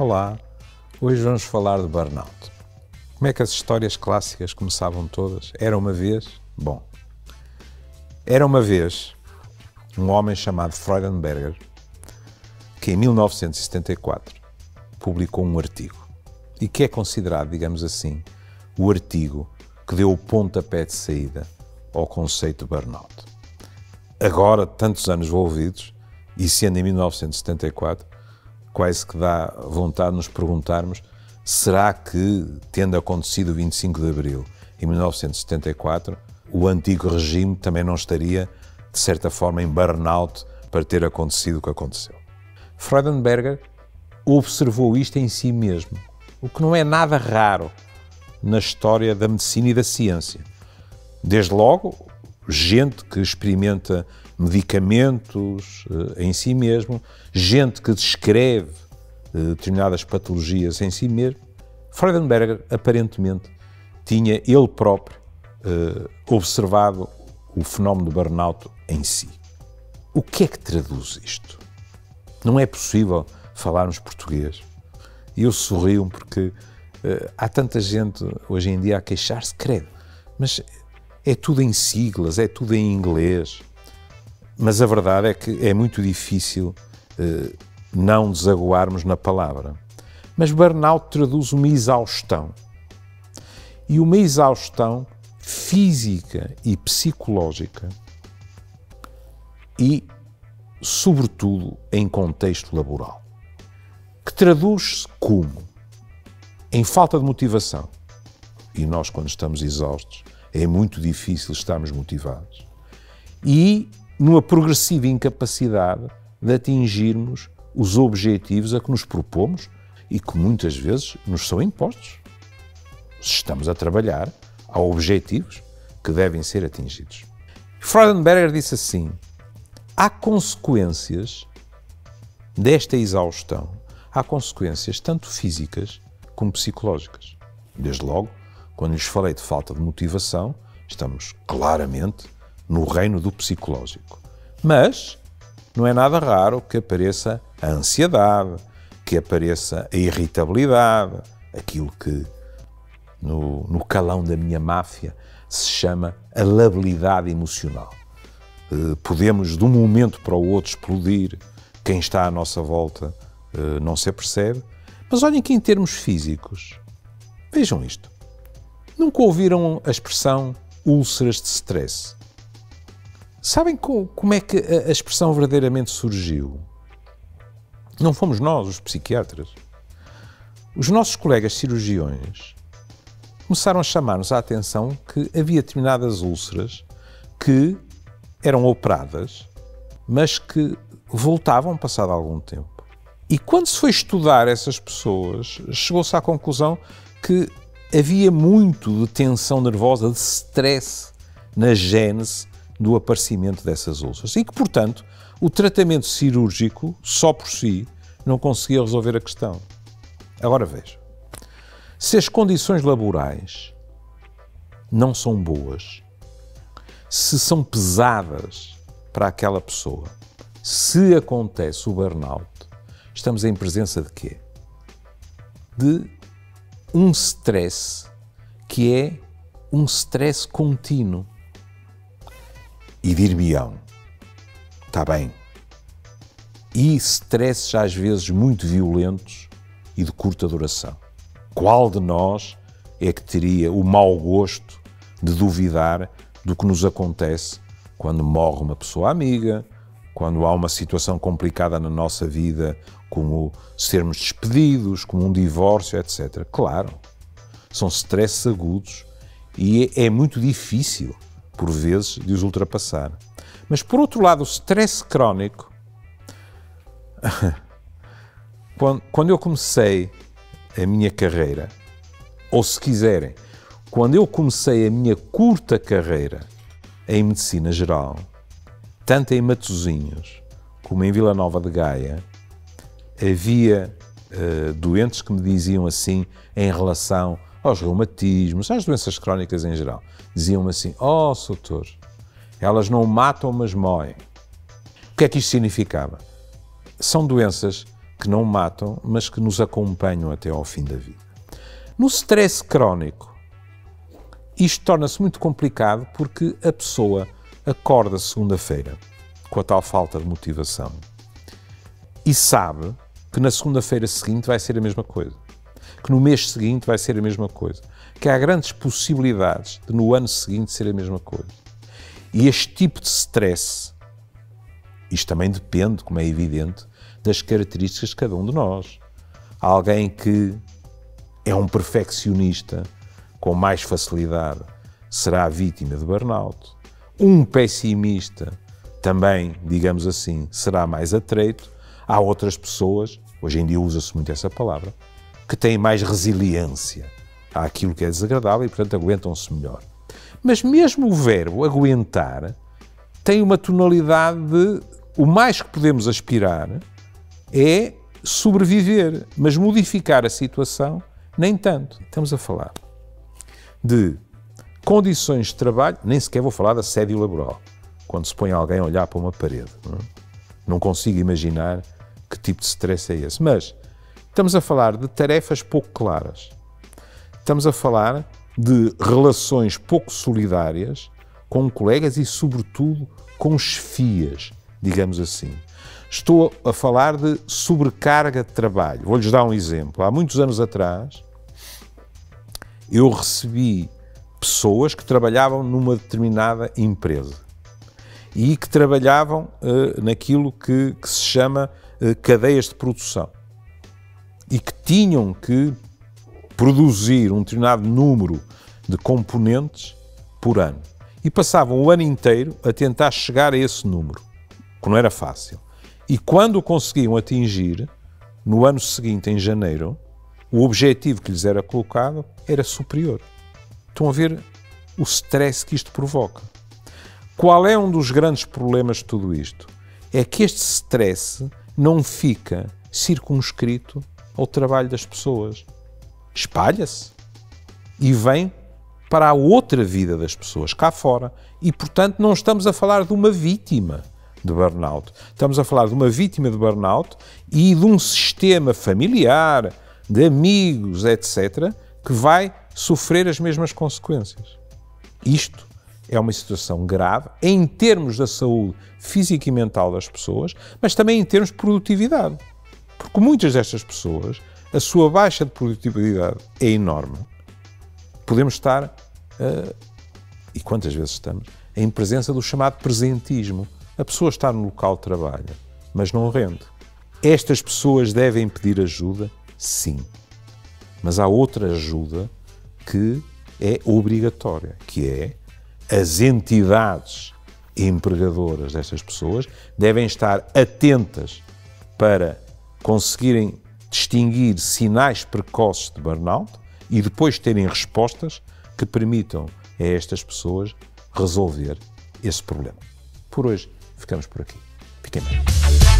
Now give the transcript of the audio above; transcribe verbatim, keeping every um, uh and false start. Olá, hoje vamos falar de burnout. Como é que as histórias clássicas começavam todas? Era uma vez? Bom, era uma vez um homem chamado Freudenberger que em mil novecentos e setenta e quatro publicou um artigo e que é considerado, digamos assim, o artigo que deu o pontapé de saída ao conceito de burnout. Agora, tantos anos envolvidos, e sendo em mil novecentos e setenta e quatro, quase que dá vontade de nos perguntarmos: será que, tendo acontecido o vinte e cinco de abril em mil novecentos e setenta e quatro, o antigo regime também não estaria, de certa forma, em burnout para ter acontecido o que aconteceu? Freudenberger observou isto em si mesmo, o que não é nada raro na história da medicina e da ciência. Desde logo, gente que experimenta medicamentos eh, em si mesmo, gente que descreve eh, determinadas patologias em si mesmo. Freudenberger, aparentemente, tinha ele próprio eh, observado o fenómeno de burnout em si. O que é que traduz isto? Não é possível falarmos português. E eu sorrio porque eh, há tanta gente hoje em dia a queixar-se, credo, mas é tudo em siglas, é tudo em inglês. Mas a verdade é que é muito difícil eh, não desaguarmos na palavra. Mas burnout traduz uma exaustão. E uma exaustão física e psicológica e, sobretudo, em contexto laboral. Que traduz-se como? Em falta de motivação. E nós, quando estamos exaustos, é muito difícil estarmos motivados. E numa progressiva incapacidade de atingirmos os objetivos a que nos propomos e que muitas vezes nos são impostos. Se estamos a trabalhar, há objetivos que devem ser atingidos. Freudenberger disse assim: há consequências desta exaustão, há consequências tanto físicas como psicológicas. Desde logo, quando lhes falei de falta de motivação, estamos claramente no reino do psicológico. Mas não é nada raro que apareça a ansiedade, que apareça a irritabilidade, aquilo que no, no calão da minha máfia se chama a labilidade emocional. Podemos de um momento para o outro explodir, quem está à nossa volta não se apercebe. Mas olhem que em termos físicos, vejam isto, nunca ouviram a expressão úlceras de stress? Sabem como é que a expressão verdadeiramente surgiu? Não fomos nós, os psiquiatras. Os nossos colegas cirurgiões começaram a chamar-nos a atenção que havia determinadas úlceras que eram operadas, mas que voltavam passado algum tempo. E quando se foi estudar essas pessoas, chegou-se à conclusão que havia muito de tensão nervosa, de stress na gênese do aparecimento dessas úlceras e que, portanto, o tratamento cirúrgico, só por si, não conseguia resolver a questão. Agora veja, se as condições laborais não são boas, se são pesadas para aquela pessoa, se acontece o burnout, estamos em presença de quê? De um stress que é um stress contínuo. E dir-me-ão, está bem, e stresses às vezes muito violentos e de curta duração. Qual de nós é que teria o mau gosto de duvidar do que nos acontece quando morre uma pessoa amiga, quando há uma situação complicada na nossa vida, como sermos despedidos, como um divórcio, etcétera? Claro, são stresses agudos e é muito difícil, por vezes, de os ultrapassar. Mas, por outro lado, o stress crónico, quando, quando eu comecei a minha carreira, ou se quiserem, quando eu comecei a minha curta carreira em medicina geral, tanto em Matosinhos como em Vila Nova de Gaia, havia uh, doentes que me diziam assim em relação aos reumatismos, às doenças crónicas em geral. Diziam-me assim: ó, doutor, elas não matam, mas moem. O que é que isto significava? São doenças que não matam, mas que nos acompanham até ao fim da vida. No stress crónico, isto torna-se muito complicado porque a pessoa acorda segunda-feira com a tal falta de motivação e sabe que na segunda-feira seguinte vai ser a mesma coisa, que no mês seguinte vai ser a mesma coisa, que há grandes possibilidades de no ano seguinte ser a mesma coisa. E este tipo de stress, isto também depende, como é evidente, das características de cada um de nós. Há alguém que é um perfeccionista, com mais facilidade será vítima de burnout. Um pessimista também, digamos assim, será mais atreito. Há outras pessoas, hoje em dia usa-se muito essa palavra, que têm mais resiliência àquilo que é desagradável e, portanto, aguentam-se melhor. Mas mesmo o verbo aguentar tem uma tonalidade de o mais que podemos aspirar é sobreviver, mas modificar a situação nem tanto. Estamos a falar de condições de trabalho, nem sequer vou falar de assédio laboral, quando se põe alguém a olhar para uma parede. Não, não consigo imaginar que tipo de stress é esse. Mas estamos a falar de tarefas pouco claras, estamos a falar de relações pouco solidárias com colegas e, sobretudo, com chefias, digamos assim. Estou a falar de sobrecarga de trabalho. Vou-lhes dar um exemplo. Há muitos anos atrás, eu recebi pessoas que trabalhavam numa determinada empresa e que trabalhavam uh, naquilo que, que se chama uh, cadeias de produção e que tinham que produzir um determinado número de componentes por ano e passavam o ano inteiro a tentar chegar a esse número, que não era fácil. E quando o conseguiam atingir, no ano seguinte, em janeiro, o objetivo que lhes era colocado era superior. Estão a ver o stress que isto provoca. Qual é um dos grandes problemas de tudo isto? É que este stress não fica circunscrito ao trabalho das pessoas. Espalha-se e vem para a outra vida das pessoas, cá fora. E, portanto, não estamos a falar de uma vítima de burnout. Estamos a falar de uma vítima de burnout e de um sistema familiar, de amigos, etcétera, que vai sofrer as mesmas consequências. Isto é uma situação grave em termos da saúde física e mental das pessoas, mas também em termos de produtividade. Porque muitas destas pessoas, a sua baixa de produtividade é enorme. Podemos estar, uh, e quantas vezes estamos, em presença do chamado presentismo. A pessoa está no local de trabalho, mas não rende. Estas pessoas devem pedir ajuda? Sim. Mas há outra ajuda que é obrigatória, que é as entidades empregadoras destas pessoas devem estar atentas para conseguirem distinguir sinais precoces de burnout e depois terem respostas que permitam a estas pessoas resolver esse problema. Por hoje ficamos por aqui. Fiquem bem.